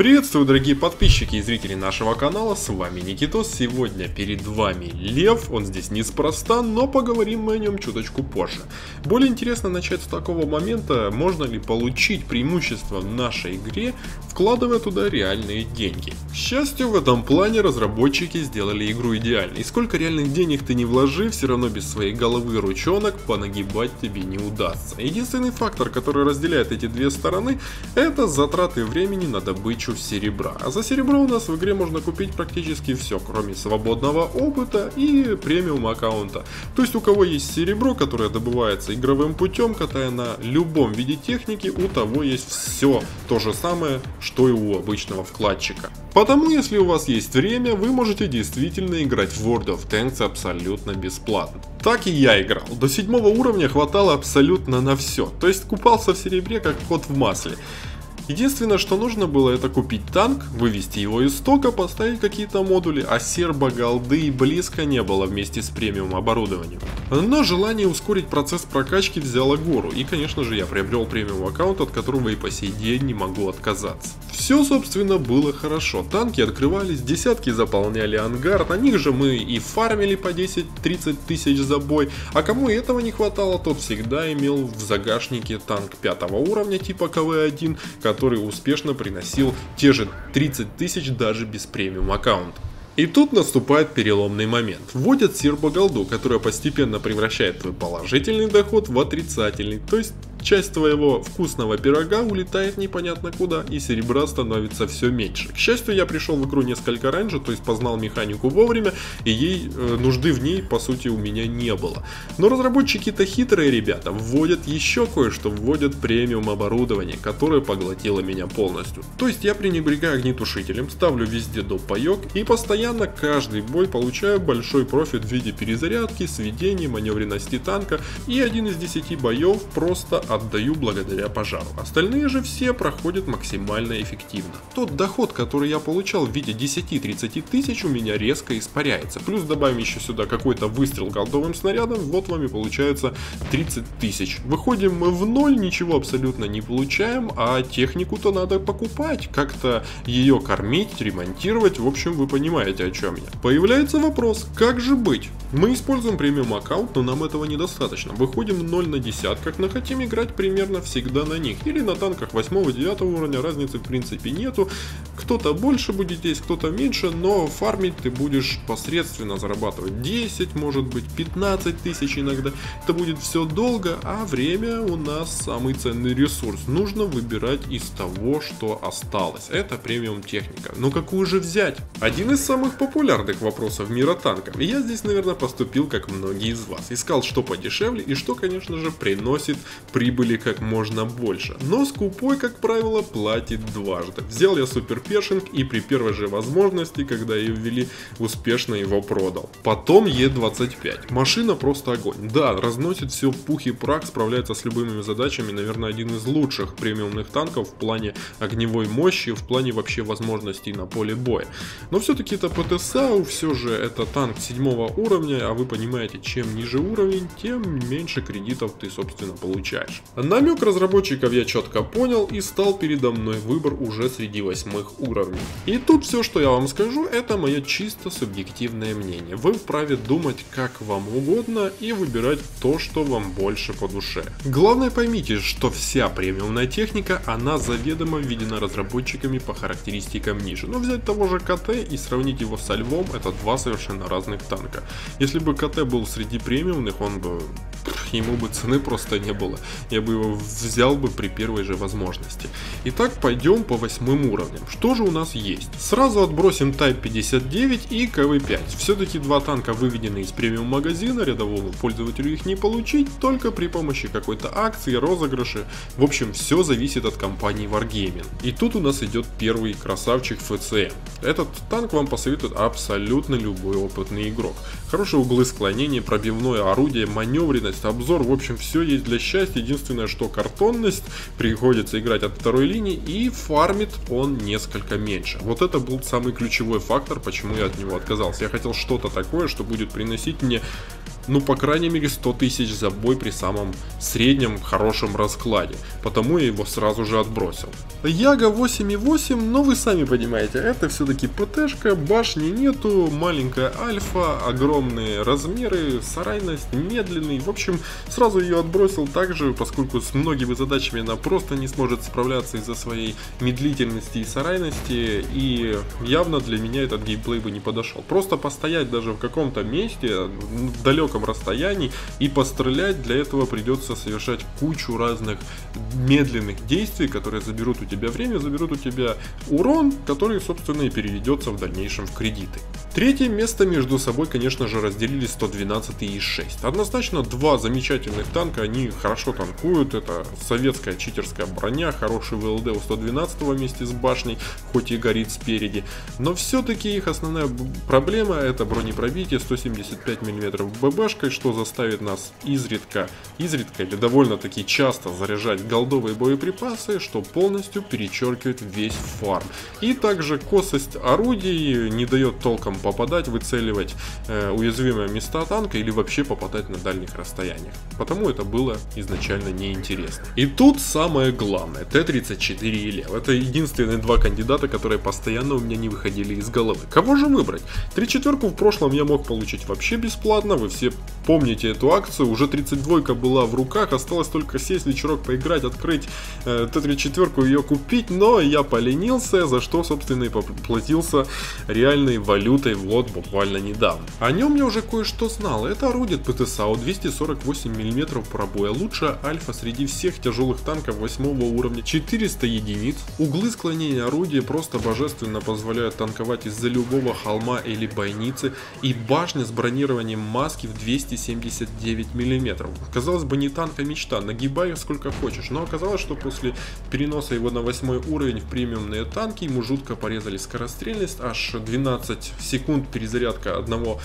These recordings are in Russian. Приветствую, дорогие подписчики и зрители нашего канала, с вами Никитос. Сегодня перед вами Лев, он здесь неспроста, но поговорим мы о нем чуточку позже. Более интересно начать с такого момента, можно ли получить преимущество в нашей игре, вкладывая туда реальные деньги. К счастью, в этом плане разработчики сделали игру идеальной. И сколько реальных денег ты не вложи, все равно без своей головы и ручонок понагибать тебе не удастся. Единственный фактор, который разделяет эти две стороны, это затраты времени на добычу серебра. А за серебро у нас в игре можно купить практически все, кроме свободного опыта и премиум аккаунта. То есть у кого есть серебро, которое добывается игровым путем, катая на любом виде техники, у того есть все то же самое, что и у обычного вкладчика. Потому если у вас есть время, вы можете действительно играть в World of Tanks абсолютно бесплатно. Так и я играл. До 7-го уровня хватало абсолютно на все. То есть купался в серебре как кот в масле. Единственное, что нужно было, это купить танк, вывести его из стока, поставить какие-то модули, а серба голды и близко не было вместе с премиум оборудованием. Но желание ускорить процесс прокачки взяло гору, и конечно же я приобрел премиум аккаунт, от которого и по сей день не могу отказаться. Все, собственно, было хорошо, танки открывались, десятки заполняли ангар, на них же мы и фармили по 10-30 тысяч за бой, а кому этого не хватало, тот всегда имел в загашнике танк 5-го уровня типа КВ-1, который успешно приносил те же 30 тысяч даже без премиум аккаунта. И тут наступает переломный момент. Вводят сербоголду, которая постепенно превращает твой положительный доход в отрицательный, то есть часть твоего вкусного пирога улетает непонятно куда, и серебра становится все меньше. К счастью, я пришел в игру несколько раньше, то есть познал механику вовремя, и нужды в ней, по сути, у меня не было. Но разработчики-то хитрые ребята, вводят еще кое-что, вводят премиум оборудование, которое поглотило меня полностью. То есть я пренебрегаю огнетушителем, ставлю везде доп. Паёк, и постоянно каждый бой получаю большой профит в виде перезарядки, сведений, маневренности танка, и 1 из 10 боев просто отдаю благодаря пожару. Остальные же все проходят максимально эффективно. Тот доход, который я получал в виде 10-30 тысяч, у меня резко испаряется. Плюс добавим еще сюда какой-то выстрел голдовым снарядом, вот вам и получается 30 тысяч. Выходим мы в ноль, ничего абсолютно не получаем, а технику-то надо покупать, как-то ее кормить, ремонтировать, в общем, вы понимаете, о чем я. Появляется вопрос, как же быть? Мы используем премиум аккаунт, но нам этого недостаточно. Выходим 0 на десятках, но хотим играть примерно всегда на них или на танках 8-9 уровня, разницы в принципе нету, кто-то больше будет есть, кто-то меньше, но фармить ты будешь посредственно, зарабатывать 10, может быть 15 тысяч иногда, это будет все долго, а время у нас самый ценный ресурс, нужно выбирать из того, что осталось, это премиум техника, но какую же взять? Один из самых популярных вопросов мира танков, и я здесь, наверное, поступил как многие из вас, искал что подешевле и что, конечно же, приносит прибыли как можно больше, но скупой, как правило, платит дважды. Взял я суперпершинг и при первой же возможности, когда ее ввели, успешно его продал. Потом Е25. Машина просто огонь. Да, разносит все пух и прах, справляется с любыми задачами, наверное, один из лучших премиумных танков в плане огневой мощи, в плане вообще возможностей на поле боя. Но все-таки это ПТ-САУ, все же это танк 7-го уровня, а вы понимаете, чем ниже уровень, тем меньше кредитов ты, собственно, получаешь. Намек разработчиков я четко понял, и стал передо мной выбор уже среди 8-х уровней. И тут все, что я вам скажу, это мое чисто субъективное мнение. Вы вправе думать как вам угодно и выбирать то, что вам больше по душе. Главное поймите, что вся премиумная техника, она заведомо введена разработчиками по характеристикам ниже. Но взять того же КТ и сравнить его со Львом, это два совершенно разных танка. Если бы КТ был среди премиумных, он бы... ему бы цены просто не было. Я бы его взял бы при первой же возможности. Итак, пойдем по 8-м уровням. Что же у нас есть? Сразу отбросим Type 59 и КВ-5. Все-таки два танка выведены из премиум магазина, рядовому пользователю их не получить, только при помощи какой-то акции, розыгрыши. В общем, все зависит от компании Wargaming. И тут у нас идет первый красавчик FCM. Этот танк вам посоветует абсолютно любой опытный игрок. Хорошие углы склонения, пробивное орудие, маневренность, обзор, в общем, все есть для счастья. Единственное, что картонность, приходится играть от второй линии, и фармит он несколько меньше. Вот это был самый ключевой фактор, почему я от него отказался. Я хотел что-то такое, что будет приносить мне ну, по крайней мере, 100 тысяч за бой при самом среднем хорошем раскладе. Потому я его сразу же отбросил. Яга 8.8, но вы сами понимаете, это все-таки ПТшка, башни нету, маленькая альфа, огромные размеры, сарайность, медленный. В общем, сразу ее отбросил также, поскольку с многими задачами она просто не сможет справляться из-за своей медлительности и сарайности. И явно для меня этот геймплей бы не подошел. Просто постоять даже в каком-то месте, в далеком расстоянии и пострелять, для этого придется совершать кучу разных медленных действий, которые заберут у тебя время, заберут у тебя урон, который, собственно, и переведется в дальнейшем в кредиты. Третье место между собой, конечно же, разделили 112 и ИС-6. Однозначно, два замечательных танка, они хорошо танкуют, это советская читерская броня, хороший ВЛД у 112 вместе с башней, хоть и горит спереди, но все-таки их основная проблема — это бронепробитие 175 мм ББшкой, что заставит нас изредка или довольно-таки часто заряжать голдовые боеприпасы, что полностью перечеркивает весь фарм. И также косость орудий не дает толком попадать, выцеливать уязвимые места танка или вообще попадать на дальних расстояниях. Потому это было изначально неинтересно. И тут самое главное — Т-34 и Лев. Это единственные два кандидата, которые постоянно у меня не выходили из головы. Кого же выбрать? 34-ку в прошлом я мог получить вообще бесплатно, вы все помните эту акцию, уже 32-ка была в руках, осталось только сесть вечерок, поиграть, открыть Т-34-ку, ее купить, но я поленился, за что, собственно, и поплатился реальной валютой в лот буквально недавно. О нем я уже кое-что знал, это орудие ПТ-САУ 248 мм пробоя, лучшая альфа среди всех тяжелых танков 8 уровня, 400 единиц, углы склонения орудия просто божественно позволяют танковать из-за любого холма или бойницы, и башня с бронированием маски в 279 мм. Казалось бы, не танк, а мечта, нагибай их сколько хочешь, но оказалось, что после переноса его на 8 уровень в премиумные танки ему жутко порезали скорострельность, аж 12 секунд перезарядка одного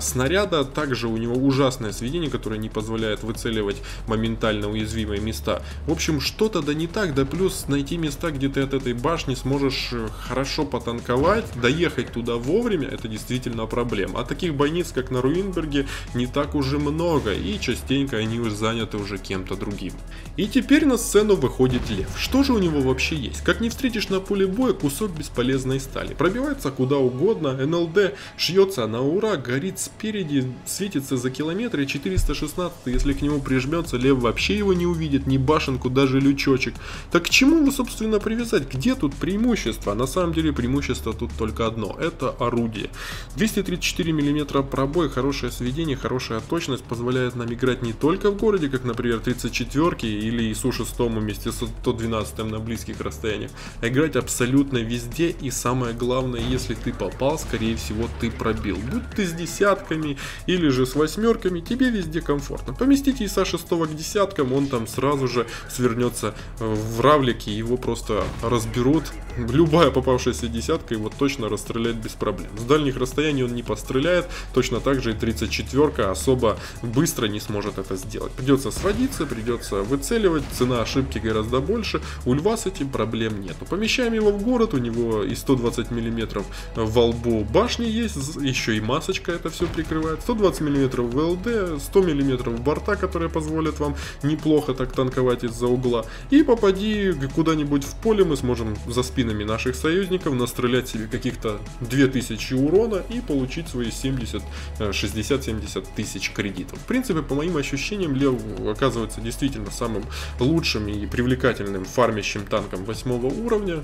снаряда, также у него ужасное сведение, которое не позволяет выцеливать моментально уязвимые места. В общем, что-то да не так, да плюс найти места, где ты от этой башни сможешь хорошо потанковать, доехать туда вовремя, это действительно проблема. А таких бойниц, как на Руинберге, не так уже много, и частенько они уже заняты уже кем-то другим. И теперь на сцену выходит Лев. Что же у него вообще есть? Как не встретишь на поле боя, кусок бесполезной стали. Пробивается куда угодно, НЛД шьется на ура, горит спереди, светится за километры, 416, если к нему прижмется, Лев вообще его не увидит, ни башенку, даже лючочек. Так к чему его, собственно, привязать? Где тут преимущество? На самом деле преимущество тут только одно, это орудие. 234 мм пробой, хорошее сведение, хорошая точность позволяет нам играть не только в городе, как, например, 34-ки или ИСу-6 вместе с 112-м на близких расстояниях, а играть абсолютно везде, и самое главное, если ты попал, скорее всего, ты пробил. Будь ты с десятками или же с 8-ками, тебе везде комфортно. Поместите ИСа-6 к десяткам, он там сразу же свернется в равлики, его просто разберут. Любая попавшаяся десятка его точно расстреляет без проблем. С дальних расстояний он не постреляет, точно так же и 34-ка особо быстро не сможет это сделать. Придется сводиться, придется выцеливать, цена ошибки гораздо больше, у Льва с этим проблем нету. Помещаем его в город, у него и 120 мм во лбу башни есть, еще и масочка это все прикрывает, 120 мм ВЛД, 100 мм борта, которые позволят вам неплохо так танковать из-за угла, и попади куда-нибудь в поле, мы сможем за спинами наших союзников настрелять себе каких-то 2000 урона и получить свои 60-70 тысяч кредитов. В принципе, по моим ощущениям, Лев оказывается действительно самым лучшим и привлекательным фармящим танком 8 уровня.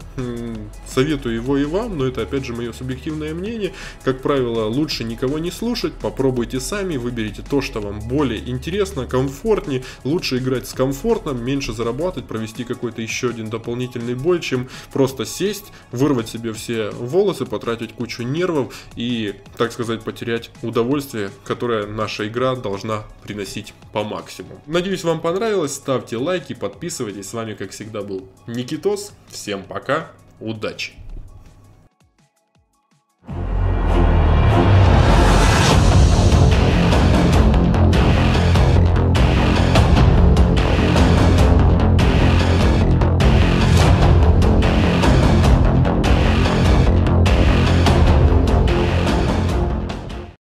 Советую его и вам, но это опять же мое субъективное мнение. Как правило, лучше никого не слушать, попробуйте сами, выберите то, что вам более интересно, комфортнее. Лучше играть с комфортом, меньше зарабатывать, провести какой-то еще один дополнительный бой, чем просто сесть, вырвать себе все волосы, потратить кучу нервов и, так сказать, потерять удовольствие, которое наша игра должна приносить по максимуму. Надеюсь, вам понравилось, ставьте лайки, подписывайтесь. С вами, как всегда, был Никитос. Всем пока, удачи!